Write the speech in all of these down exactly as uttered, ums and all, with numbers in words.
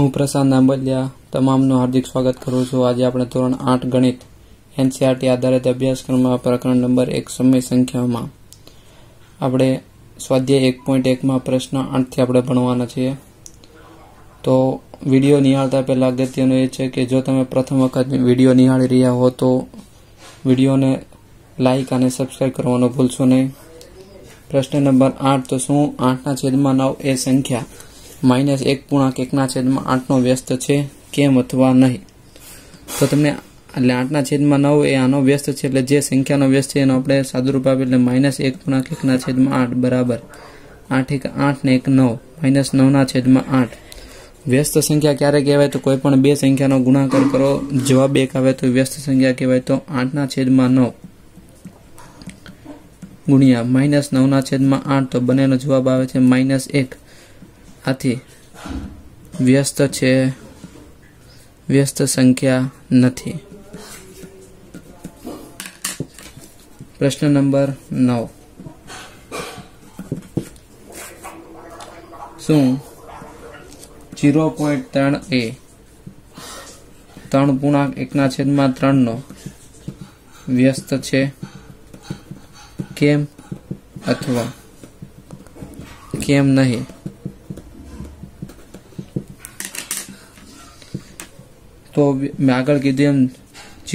હું પ્રશાંત નાંબલિયા તમામનું હાર્દિક સ્વાગત કરું છું। આજે આપણે ધોરણ આઠ ગણિત એનસીઆરટી આધારિત અભ્યાસક્રમમાં પ્રકરણ નંબર એક સમય સંખ્યામાં આપણે સ્વાધ્યાય એક પોઈન્ટ એકમાં પ્રશ્ન આઠથી આપણે ભણવાના છીએ। તો વિડીયો નિહાળતા પહેલાં અગત્યનું એ છે કે જો તમે પ્રથમ વખત વિડીયો નિહાળી રહ્યા હો તો વિડીયોને લાઇક અને સબસ્ક્રાઈબ કરવાનું ભૂલશો નહીં। પ્રશ્ન નંબર આઠ, તો શું આઠના છેદમાં નવ એ સંખ્યા માઇનસ એક પૂર્ણાંક એકના છેદમાં આઠનો વ્યસ્ત છે કેમ અથવા નહીં? તો તમને એટલે આઠના છેદમાં નવ એ આનો વ્યસ્ત છે એટલે જે સંખ્યાનો વ્યસ્ત છે એનો આપણે સાદુરૂપ આપીએ એટલે માઇનસ એક પૂર્ણાંક એકના છેદમાં આઠ બરાબર આઠ એક આઠ ને એક નવ માઇનસ નવના છેદમાં આઠ। व्यस्त संख्या क्यारे कहेवाय तो कोईपण बे संख्या नो गुणाकार करो जवाब एक आवे तो व्यस्त संख्या कहेवाय। तो आठ ना छेदमां नौ गुणिया माइनस नौ ना छेदमां आठ तो बनेनो जवाब आवे छे माइनस एक। आथी व्यस्त छे व्यस्त संख्या नथी। प्रश्न नंबर नौ, शुं जीरो पॉइंट तीन ए तीन पूर्णांक एक ना छेदमां तीन नो व्यस्त छे केम अथवा केम नहीं? तो मैं आगळ कीधुं एम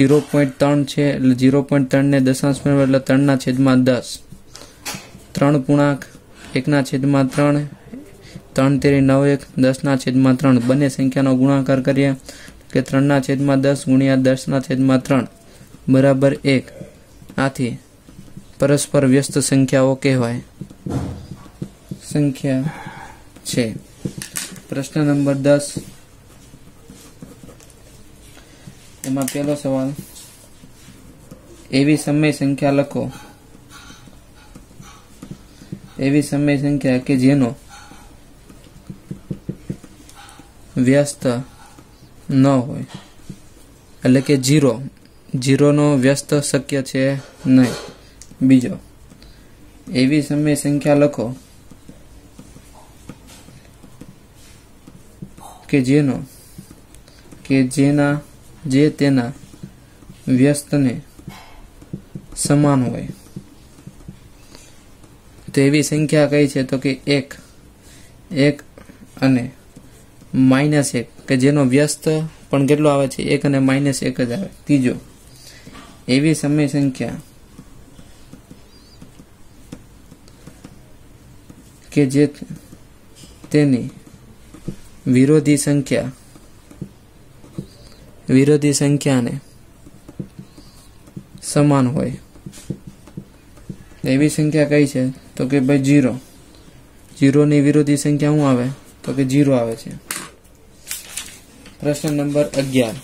जीरो पॉइंट तीन छे एटले जीरो पॉइंट तीन ने दशांश में एटले तीन ना छेदमां दस। तीन पूर्णांक एक ना छेदमां तीन तीन तेरी नौ एक दस ना छेदमां तीन बने संख्यानो गुणाकार करीए के तीन ना छेदमां दस गुणिया दस ना छेदमां तीन बराबर एक। आथी परस्पर व्यस्त संख्याओ कहेवाय संख्या छे। प्रश्न नंबर दस एमां पहलो सवाल, एवी समय संख्या लखो एवी समय संख्या के जेनो व्यस्त न होय એટલે કે जीरो जीरो નો વ્યસ્ત શક્ય છે નહીં। બીજો, એવી સમય સંખ્યા લખો કે જેનો કે જેના જે તેના વ્યસ્તને સમાન હોય। તો એવી સંખ્યા કઈ છે? તો કે એક એક અને माइनस एक के जेनो व्यस्त पण केटलो आवे छे एक अने माइनस एक ज आवे। तीजो, एवी समय संख्या के जे तेनी विरोधी संख्या विरोधी संख्या ने समान होय। एवी संख्या कई छे? तो के भाई जीरो जीरो नी विरोधी संख्या शुं आवे? तो के जीरो आवे छे। प्रश्न नंबर अग्यार,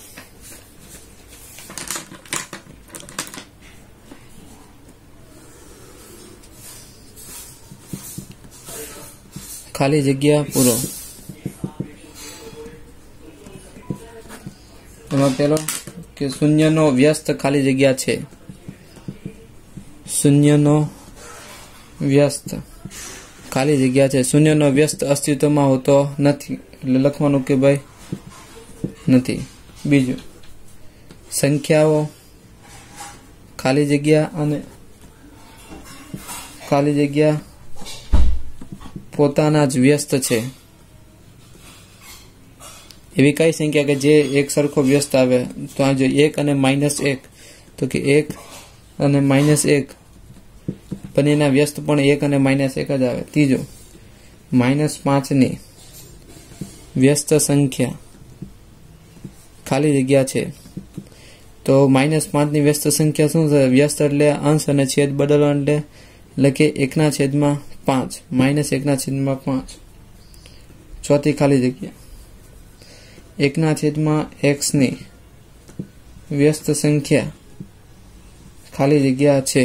खाली जग्या पूरो। एमां पेलो के शून्य नो व्यस्त खाली जग्या छे। शून्य नो व्यस्त खाली जग्या छे। शून्य नो व्यस्त अस्तित्वमां होतो नथी એટલે લખવાનું કે ભાઈ નથી। બીજો, સંખ્યાઓ ખાલી જગ્યા અને ખાલી જગ્યા પોતાના જ વ્યસ્ત છે। એવી કઈ સંખ્યા કે જે એક સરખો વ્યસ્ત આવે? તો આ જો એક અને માઇનસ એક તો કે એક અને માઇનસ એક બંનેના વ્યસ્ત પણ એક અને માઇનસ એક જ આવે। ત્રીજો, માઇનસ પાંચની વ્યસ્ત સંખ્યા खाली जग्या छे। तो माइनस पांच नी व्यस्त संख्या शुं छे? व्यस्त एटले अंश अने छेद बदलवा एटले एटले के एक ना छेदमां पांच माइनस एक ना छेदमां पांच। चौथी खाली जग्या, एक ना छेदमां एक्स नी व्यस्त संख्या खाली जग्या छे।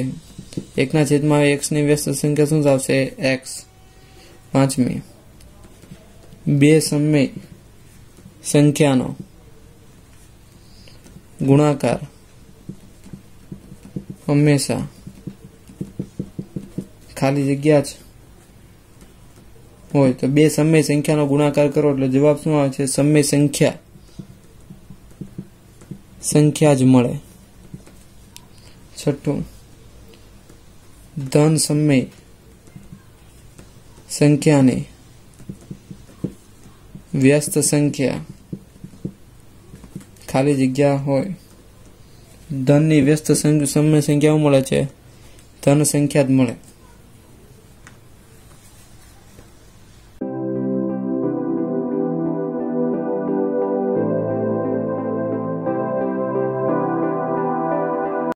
एक ना छेदमां एक्स नी व्यस्त संख्या शुं आवशे? एक्स। पांचमी, बे समय संख्यानो गुणाकार हमेशा खाली जग्या ज होय तो बे सम्मेय संख्यानो गुणाकार करो એટલે જવાબ શું આવે છે सम्मेय संख्या संख्या ज મળે। छठ्ठुं धन सम्मेय संख्या ने व्यस्त संख्या खाली जगह होय धन ની व्यस्त सम्मेय संख्याओ મળે છે धन संख्या ज મળે।